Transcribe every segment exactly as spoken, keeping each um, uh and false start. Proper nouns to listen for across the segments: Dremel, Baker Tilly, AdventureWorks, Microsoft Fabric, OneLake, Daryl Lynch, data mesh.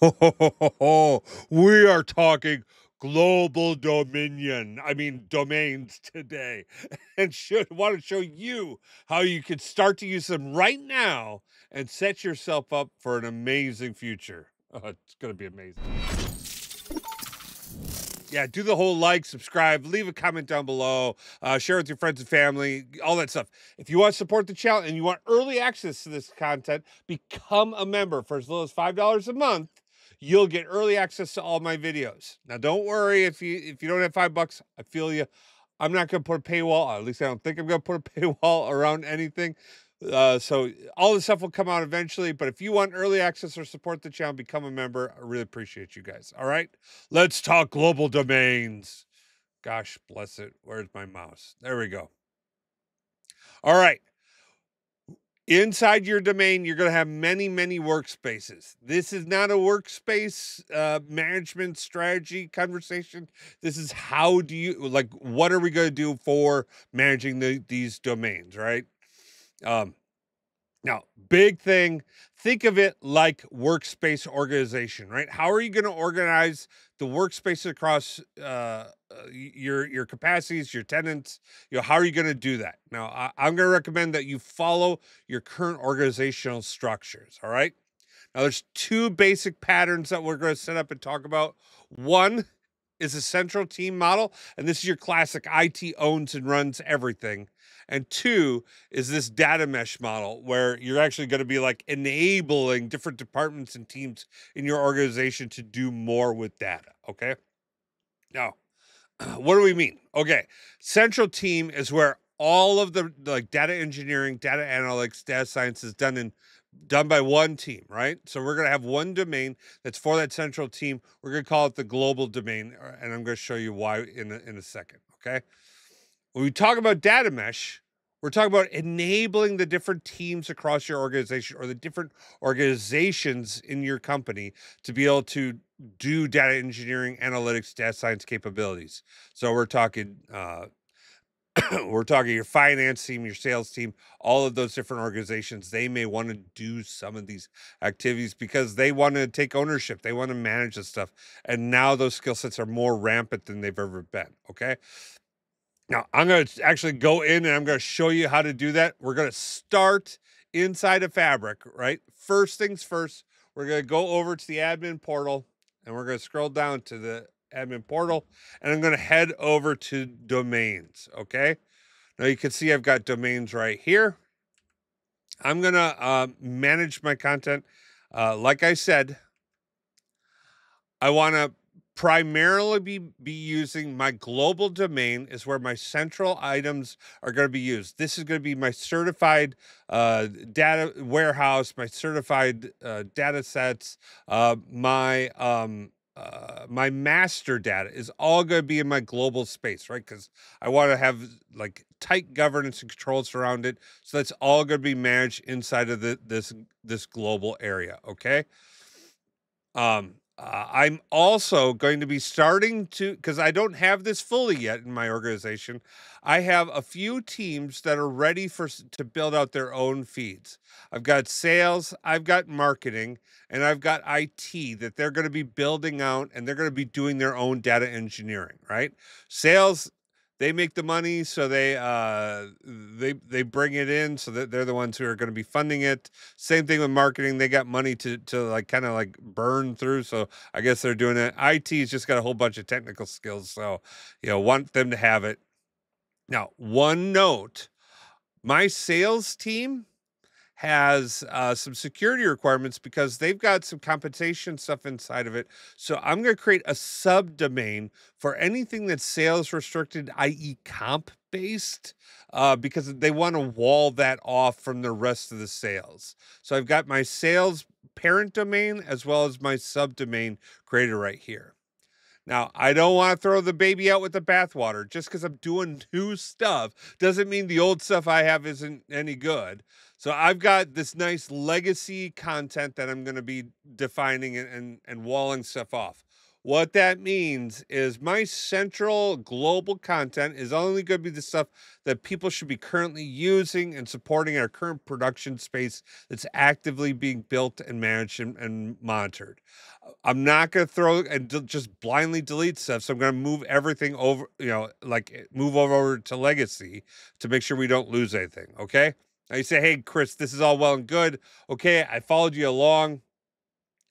We are talking global dominion. I mean, domains today. And should, want to show you how you can start to use them right now and set yourself up for an amazing future. Oh, it's going to be amazing. Yeah, do the whole like, subscribe, leave a comment down below, uh, share with your friends and family, all that stuff. If you want to support the channel and you want early access to this content, become a member for as little as five dollars a month. You'll get early access to all my videos. Now, don't worry if you if you don't have five bucks. I feel you. I'm not going to put a paywall. At least I don't think I'm going to put a paywall around anything. Uh, so all this stuff will come out eventually. But if you want early access or support the channel, become a member. I really appreciate you guys. All right, let's talk global domains. Gosh bless it. Where's my mouse? There we go. All right. Inside your domain, you're going to have many, many workspaces. This is not a workspace uh, management strategy conversation. This is how do you, like, what are we going to do for managing the, these domains, right? Um, now, big thing, think of it like workspace organization, right? How are you going to organize the workspace across uh, your your capacities, your tenants? You know, how are you going to do that? Now, I, I'm going to recommend that you follow your current organizational structures, all right? Now, there's two basic patterns that we're going to set up and talk about. One is a central team model, and this is your classic I T owns and runs everything. And two is this data mesh model where you're actually going to be like enabling different departments and teams in your organization to do more with data, okay? Now, what do we mean? Okay, central team is where all of the like data engineering, data analytics, data science is done in done by one team, right? So we're going to have one domain that's for that central team. We're going to call it the global domain, and I'm going to show you why in a, in a second, okay? When we talk about data mesh, we're talking about enabling the different teams across your organization or the different organizations in your company to be able to do data engineering, analytics, data science capabilities. So we're talking, uh, we're talking your finance team, your sales team, all of those different organizations. They may want to do some of these activities because they want to take ownership. They want to manage this stuff. And now those skill sets are more rampant than they've ever been, okay? Now, I'm going to actually go in and I'm going to show you how to do that. We're going to start inside of Fabric, right? First things first, we're going to go over to the admin portal and we're going to scroll down to the admin portal and I'm going to head over to domains, okay? Now you can see I've got domains right here. I'm going to uh, manage my content. Uh, like I said, I want to primarily be, be using my global domain is where my central items are going to be used. This is going to be my certified uh, data warehouse, my certified uh, data sets, uh, my, um, uh, my master data is all going to be in my global space, right? Because I want to have like tight governance and controls around it. So that's all going to be managed inside of the, this, this global area. Okay. Um, Uh, I'm also going to be starting to, because I don't have this fully yet in my organization, I have a few teams that are ready for to build out their own feeds. I've got sales, I've got marketing, and I've got I T that they're going to be building out, and they're going to be doing their own data engineering, right? Sales, they make the money, so they uh, they they bring it in, so that they're the ones who are going to be funding it. Same thing with marketing; they got money to to like kind of like burn through. So I guess they're doing it. I T's just got a whole bunch of technical skills, so you know, want them to have it. Now, one note: my sales team has uh, some security requirements because they've got some compensation stuff inside of it. So I'm going to create a subdomain for anything that's sales restricted, that is comp based, uh, because they want to wall that off from the rest of the sales. So I've got my sales parent domain as well as my subdomain created right here. Now, I don't want to throw the baby out with the bathwater. Just because I'm doing new stuff doesn't mean the old stuff I have isn't any good. So I've got this nice legacy content that I'm going to be defining and, and, and walling stuff off. What that means is my central global content is only going to be the stuff that people should be currently using and supporting our current production space that's actively being built and managed and, and monitored. I'm not going to throw and just blindly delete stuff. So I'm going to move everything over, you know, like move over, over to legacy to make sure we don't lose anything. Okay. Now you say, hey, Chris, this is all well and good. Okay. I followed you along.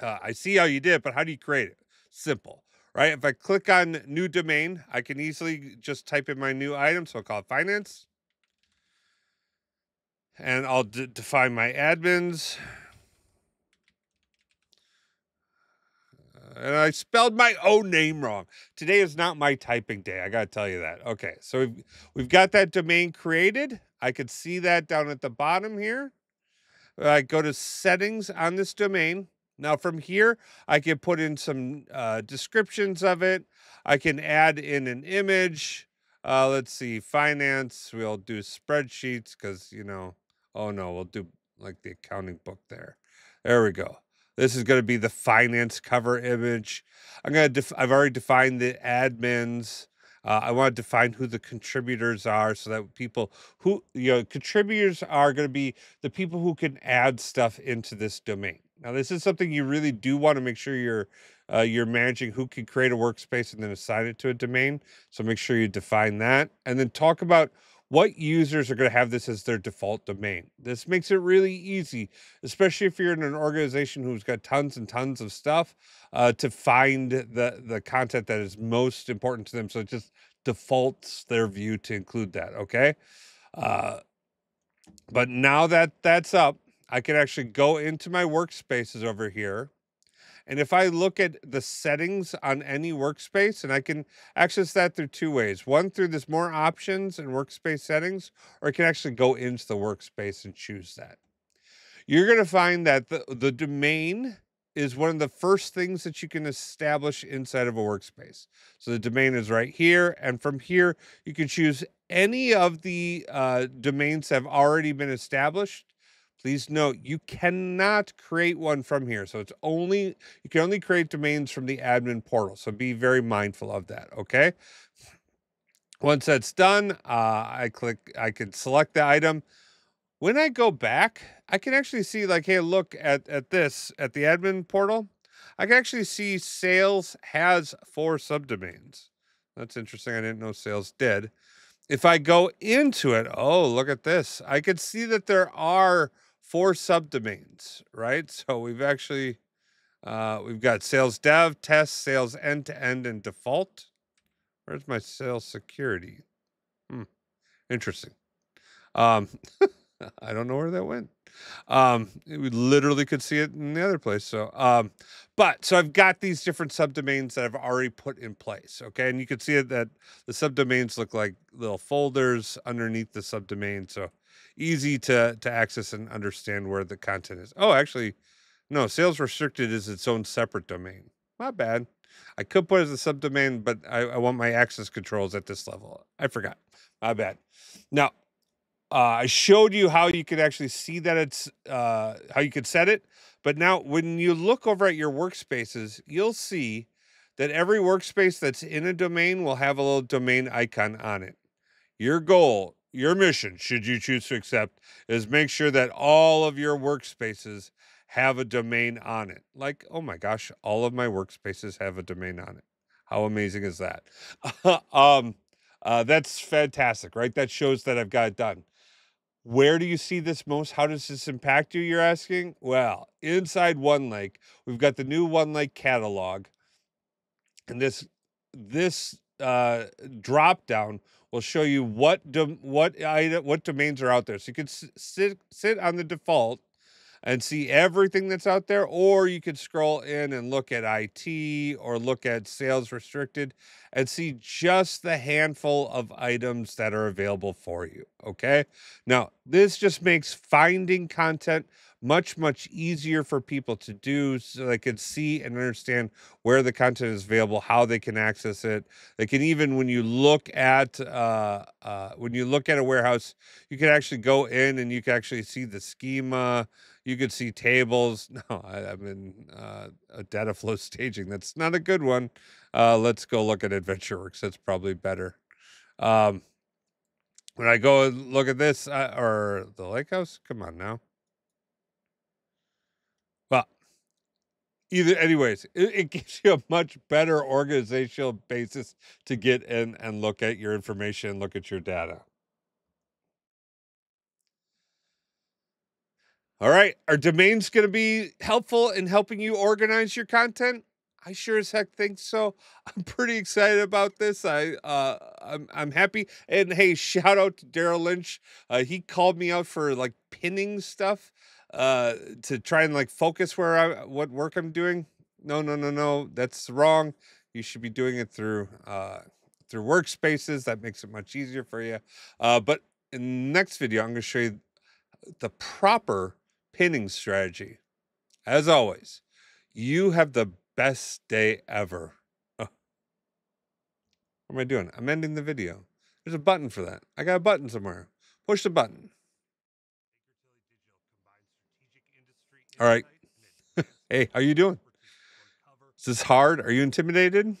Uh, I see how you did it, but how do you create it? Simple, right? If I click on new domain, I can easily just type in my new item. So I'll call it finance. And I'll d define my admins. Uh, and I spelled my own name wrong. Today is not my typing day. I got to tell you that. Okay. So we've, we've got that domain created. I could see that down at the bottom here. I go to settings on this domain. Now from here, I can put in some uh, descriptions of it. I can add in an image. Uh, let's see, finance. We'll do spreadsheets because, you know, oh no, we'll do like the accounting book there. There we go. This is going to be the finance cover image. I'm going to, I've already defined the admins. Uh, I want to define who the contributors are so that people who, you know, contributors are going to be the people who can add stuff into this domain. Now, this is something you really do want to make sure you're uh, you're managing who can create a workspace and then assign it to a domain. So make sure you define that and then talk about what users are going to have this as their default domain. This makes it really easy, especially if you're in an organization who's got tons and tons of stuff uh, to find the, the content that is most important to them. So it just defaults their view to include that, okay? Uh, but now that that's up, I can actually go into my workspaces over here. And if I look at the settings on any workspace, and I can access that through two ways. One, through this more options and workspace settings, or I can actually go into the workspace and choose that. You're going to find that the, the domain is one of the first things that you can establish inside of a workspace. So the domain is right here. And from here, you can choose any of the uh, domains that have already been established. Please note, you cannot create one from here. So it's only, you can only create domains from the admin portal. So be very mindful of that, okay? Once that's done, uh, I click, I can select the item. When I go back, I can actually see like, hey, look at, at this, at the admin portal. I can actually see sales has four subdomains. That's interesting, I didn't know sales did. If I go into it, oh, look at this. I can see that there are four subdomains, right? So we've actually, uh, we've got sales dev, test, sales end-to-end, and default. Where's my sales security? Hmm, interesting. Um, I don't know where that went. Um, we literally could see it in the other place. So, um, but, so I've got these different subdomains that I've already put in place. Okay. And you can see that the subdomains look like little folders underneath the subdomain. So easy to, to access and understand where the content is. Oh, actually, no, sales restricted is its own separate domain. My bad. I could put it as a subdomain, but I, I want my access controls at this level. I forgot. My bad. Now, Uh, I showed you how you could actually see that it's, uh, how you could set it. But now when you look over at your workspaces, you'll see that every workspace that's in a domain will have a little domain icon on it. Your goal, your mission, should you choose to accept, is make sure that all of your workspaces have a domain on it. Like, oh my gosh, all of my workspaces have a domain on it. How amazing is that? um, uh, that's fantastic, right? That shows that I've got it done. Where do you see this most? How does this impact you, you're asking? Well, inside OneLake, we've got the new OneLake catalog. And this this uh, drop-down will show you what what what domains are out there. So you can sit, sit on the default and see everything that's out there, or you could scroll in and look at I T or look at sales restricted and see just the handful of items that are available for you, okay? Now, this just makes finding content much, much easier for people to do so they can see and understand where the content is available, how they can access it. They can even, when you look at uh, uh, when you look at a warehouse, you can actually go in and you can actually see the schema. You could see tables. No, I, I'm in uh, a data flow staging. That's not a good one. Uh, let's go look at AdventureWorks. That's probably better. Um, when I go and look at this, uh, or the Lakehouse, come on now. Well, either, anyways, it, it gives you a much better organizational basis to get in and look at your information and look at your data. All right, are domains going to be helpful in helping you organize your content? I sure as heck think so. I'm pretty excited about this. I, uh, I'm, I'm happy. And hey, shout out to Daryl Lynch. Uh, he called me out for like pinning stuff uh, to try and like focus where I, what work I'm doing. No, no, no, no, that's wrong. You should be doing it through, uh, through workspaces. That makes it much easier for you. Uh, but in the next video, I'm going to show you the proper pinning strategy. As always, you have the best day ever. Oh. What am I doing? I'm ending the video. There's a button for that. I got a button somewhere. Push the button. All right. Hey, how you doing? Is this hard? Are you intimidated?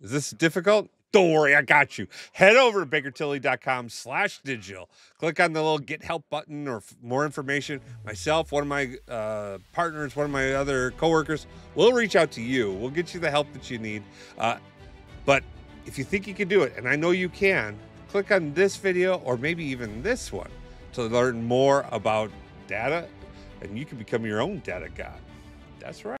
Is this difficult? Don't worry, I got you. Head over to baker tilly dot com slash digital. Click on the little get help button or more information. Myself, one of my uh, partners, one of my other coworkers, we'll reach out to you. We'll get you the help that you need. Uh, but if you think you can do it, and I know you can, click on this video or maybe even this one to learn more about data, and you can become your own data god. That's right.